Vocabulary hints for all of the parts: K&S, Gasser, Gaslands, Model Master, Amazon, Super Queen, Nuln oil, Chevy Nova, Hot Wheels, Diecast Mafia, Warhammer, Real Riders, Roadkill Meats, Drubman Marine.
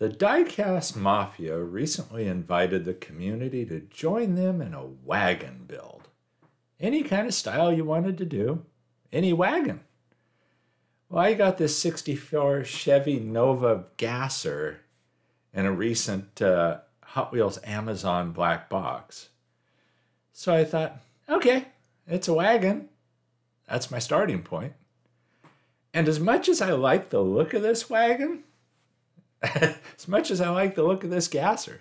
The Diecast Mafia recently invited the community to join them in a wagon build. Any kind of style you wanted to do, any wagon. Well, I got this 64 Chevy Nova gasser in a recent Hot Wheels Amazon black box. So I thought, okay, it's a wagon. That's my starting point. And as much as I like the look of this wagon, as much as I like the look of this gasser,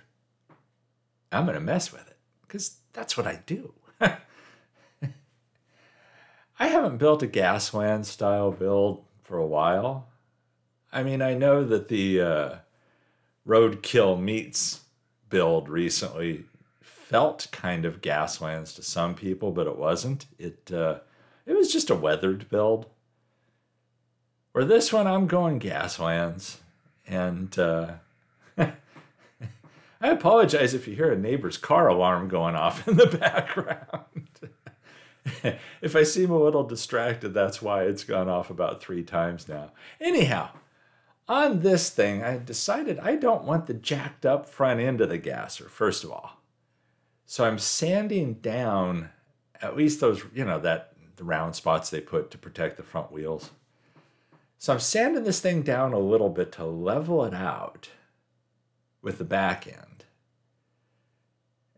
I'm going to mess with it because that's what I do. I haven't built a Gaslands style build for a while. I mean, I know that the Roadkill Meats build recently felt kind of Gaslands to some people, but it wasn't. It was just a weathered build. Where this one, I'm going Gaslands. And I apologize if you hear a neighbor's car alarm going off in the background. If I seem a little distracted, that's why. It's gone off about 3 times now. Anyhow, on this thing, I decided I don't want the jacked up front end of the gasser, first of all. So I'm sanding down at least those, you know, the round spots they put to protect the front wheels. So I'm sanding this thing down a little bit to level it out with the back end.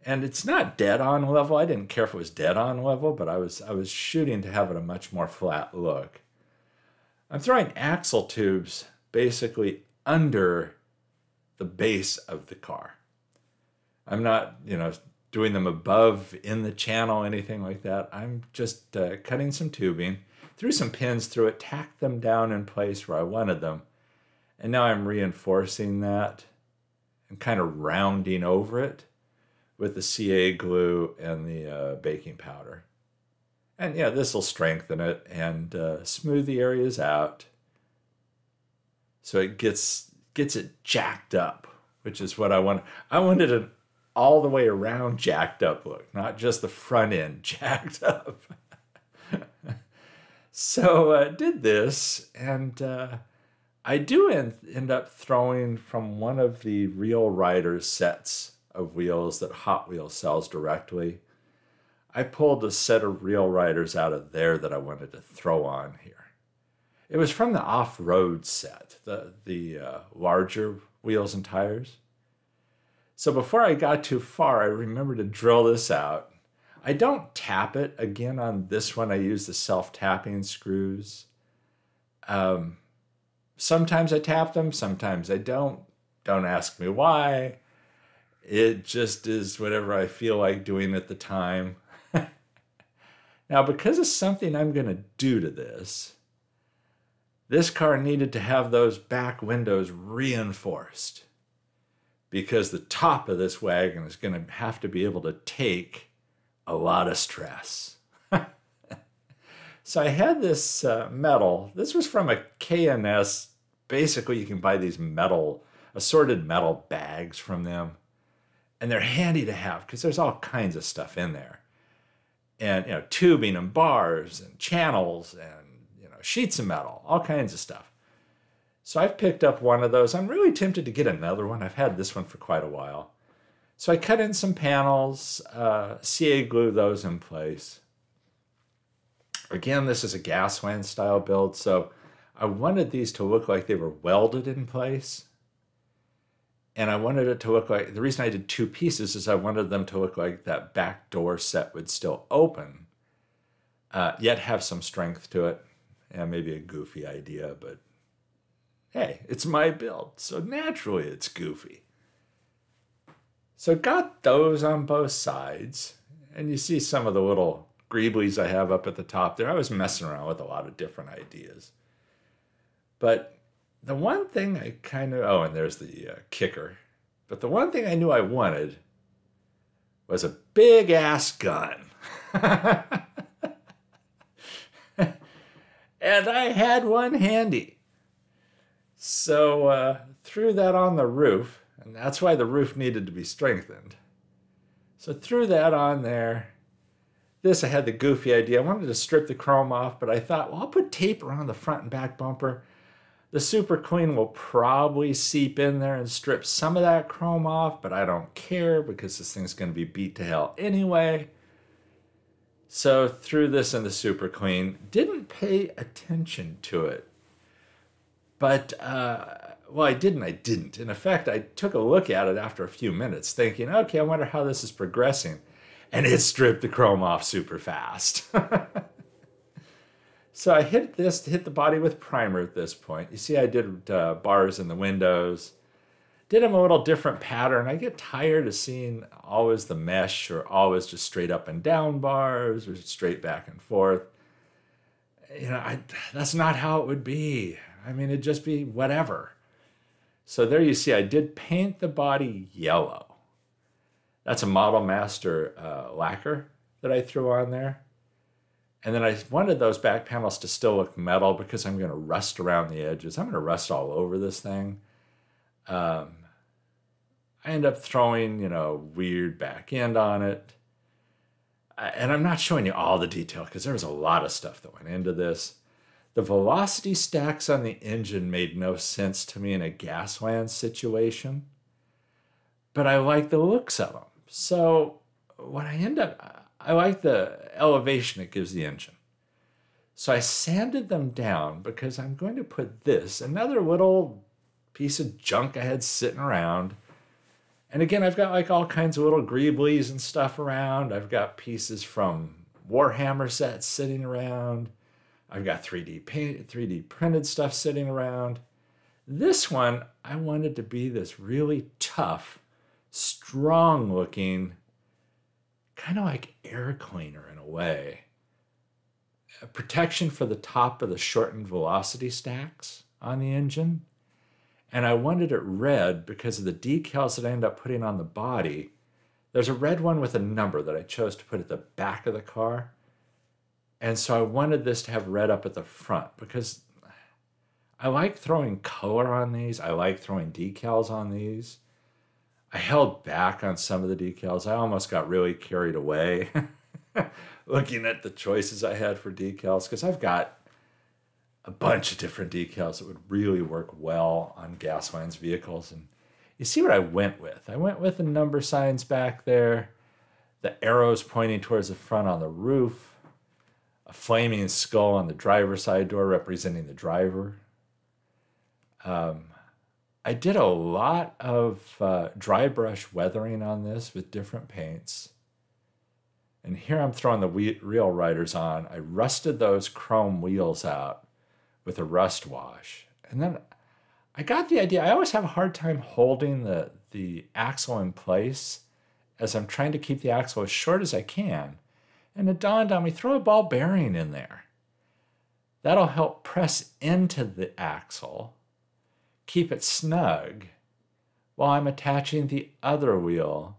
And it's not dead on level. I didn't care if it was dead on level, but I was shooting to have it a much more flat look. I'm throwing axle tubes basically under the base of the car. I'm not, you know, doing them above in the channel, anything like that. I'm just cutting some tubing. Threw some pins through it, tacked them down in place where I wanted them. And now I'm reinforcing that and kind of rounding over it with the CA glue and the baking powder. And yeah, this will strengthen it and smooth the areas out so it gets it jacked up, which is what I wanted. I wanted an all the way around jacked up look, not just the front end jacked up. So I did this, and I do end up throwing from one of the Real Riders sets of wheels that Hot Wheels sells directly. I pulled a set of Real Riders out of there that I wanted to throw on here. It was from the off-road set, the larger wheels and tires. So before I got too far, I remembered to drill this out. I don't tap it. Again, on this one, I use the self-tapping screws. Sometimes I tap them, sometimes I don't. Don't ask me why. It just is whatever I feel like doing at the time. Now, because of something I'm going to do to this, this car needed to have those back windows reinforced because the top of this wagon is going to have to be able to take a lot of stress. So I had this metal. This was from a K&S. Basically, you can buy these metal, assorted metal bags from them. And they're handy to have because there's all kinds of stuff in there. And, you know, tubing and bars and channels and, you know, sheets of metal, all kinds of stuff. So I've picked up one of those. I'm really tempted to get another one. I've had this one for quite a while. So I cut in some panels, CA glue those in place. Again, this is a Gaslands style build, so I wanted these to look like they were welded in place. And I wanted it to look like, the reason I did 2 pieces is I wanted them to look like that back door set would still open, yet have some strength to it. And maybe a goofy idea, but hey, it's my build, so naturally it's goofy. So got those on both sides, and you see some of the little greeblies I have up at the top there. I was messing around with a lot of different ideas. But the one thing I kind of, oh, and there's the kicker. But the one thing I knew I wanted was a big-ass gun. And I had one handy. So threw that on the roof. And that's why the roof needed to be strengthened. So threw that on there. This, I had the goofy idea. I wanted to strip the chrome off, but I thought, well, I'll put tape around the front and back bumper. The Super Queen will probably seep in there and strip some of that chrome off, but I don't care because this thing's going to be beat to hell anyway. So threw this in the Super Queen. Didn't pay attention to it. But, well, I didn't. In effect, I took a look at it after a few minutes thinking, okay, I wonder how this is progressing. And it stripped the chrome off super fast. So I hit this to hit the body with primer at this point. You see, I did bars in the windows. Did them a little different pattern. I get tired of seeing always the mesh or always just straight up and down bars or straight back and forth. You know, that's not how it would be. I mean, it'd just be whatever. So there you see, I did paint the body yellow. That's a Model Master lacquer that I threw on there. And then I wanted those back panels to still look metal because I'm going to rust around the edges. I'm going to rust all over this thing. I end up throwing, you know, weird back end on it. And I'm not showing you all the detail because there was a lot of stuff that went into this. The velocity stacks on the engine made no sense to me in a Gaslands situation. But I like the looks of them. So what I end up... I like the elevation it gives the engine. So I sanded them down because I'm going to put this, another little piece of junk I had sitting around. And again, I've got like all kinds of little greeblies and stuff around. I've got pieces from Warhammer sets sitting around. I've got 3D printed stuff sitting around. This one, I wanted to be this really tough, strong looking, kind of like air cleaner in a way. A protection for the top of the shortened velocity stacks on the engine. And I wanted it red because of the decals that I ended up putting on the body. There's a red one with a number that I chose to put at the back of the car. And so I wanted this to have red up at the front because I like throwing color on these. I like throwing decals on these. I held back on some of the decals. I almost got really carried away looking at the choices I had for decals because I've got a bunch of different decals that would really work well on Gaslands vehicles. And you see what I went with. I went with the number signs back there, the arrows pointing towards the front on the roof, a flaming skull on the driver's side door representing the driver. I did a lot of dry brush weathering on this with different paints. And here I'm throwing the Real Riders on. I rusted those chrome wheels out with a rust wash. And then I got the idea. I always have a hard time holding the axle in place as I'm trying to keep the axle as short as I can. And it dawned on me, throw a ball bearing in there. That'll help press into the axle. Keep it snug while I'm attaching the other wheel,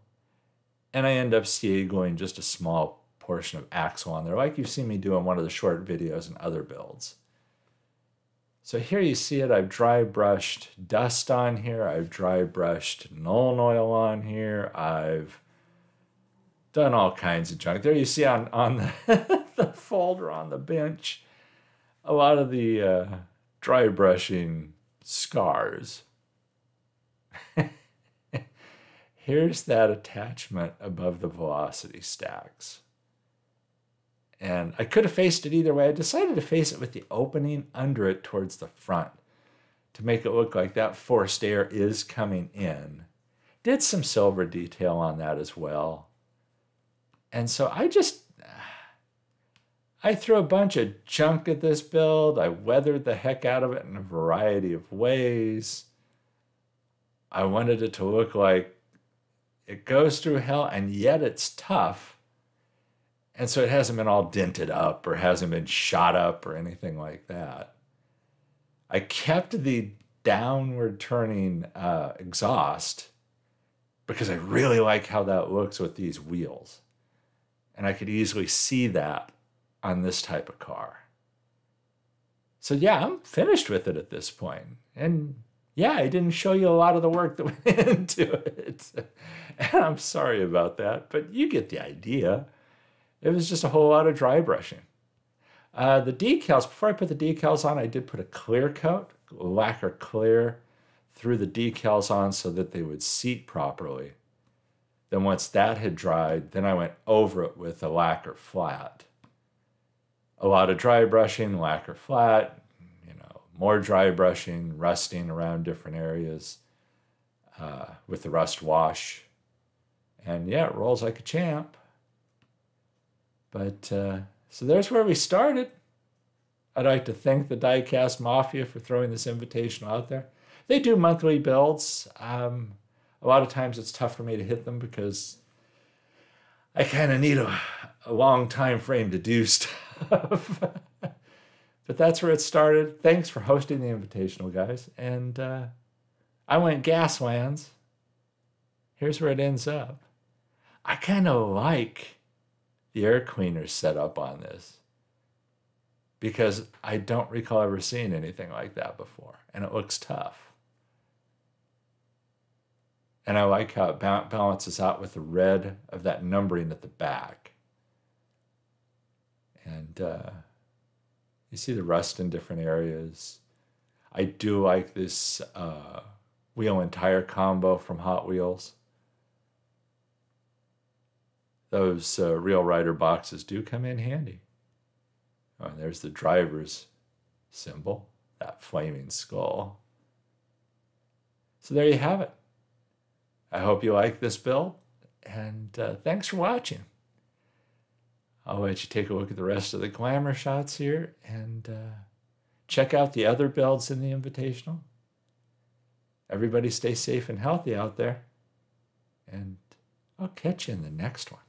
and I end up scaling just a small portion of axle on there, like you've seen me do in one of the short videos and other builds. So here you see it. I've dry brushed dust on here. I've dry brushed Nuln oil on here. I've done all kinds of junk. There you see on the, the folder on the bench, a lot of the dry brushing scars. Here's that attachment above the velocity stacks. And I could have faced it either way. I decided to face it with the opening under it towards the front to make it look like that forced air is coming in. Did some silver detail on that as well. And so I threw a bunch of junk at this build. I weathered the heck out of it in a variety of ways. I wanted it to look like it goes through hell and yet it's tough. And so it hasn't been all dented up or hasn't been shot up or anything like that. I kept the downward turning exhaust because I really like how that looks with these wheels. And I could easily see that on this type of car. So yeah, I'm finished with it at this point. And yeah, I didn't show you a lot of the work that went into it. And I'm sorry about that, but you get the idea. It was just a whole lot of dry brushing. The decals, before I put the decals on, I did put a clear coat. lacquer clear, threw the decals on so that they would seat properly. Then once that had dried, then I went over it with a lacquer flat. A lot of dry brushing, lacquer flat, you know, more dry brushing, rusting around different areas with the rust wash. And yeah, it rolls like a champ. But so there's where we started. I'd like to thank the Diecast Mafia for throwing this invitation out there. They do monthly builds. A lot of times it's tough for me to hit them because I kind of need a long time frame to do stuff. But that's where it started. Thanks for hosting the Invitational, guys. And I went Gaslands. Here's where it ends up. I kind of like the air cleaner set up on this, because I don't recall ever seeing anything like that before, and it looks tough. And I like how it balances out with the red of that numbering at the back. And you see the rust in different areas. I do like this wheel and tire combo from Hot Wheels. Those Real Rider boxes do come in handy. Oh, and there's the driver's symbol, that flaming skull. So there you have it. I hope you like this build, and thanks for watching. I'll let you take a look at the rest of the glamour shots here, and check out the other builds in the Invitational. Everybody stay safe and healthy out there, and I'll catch you in the next one.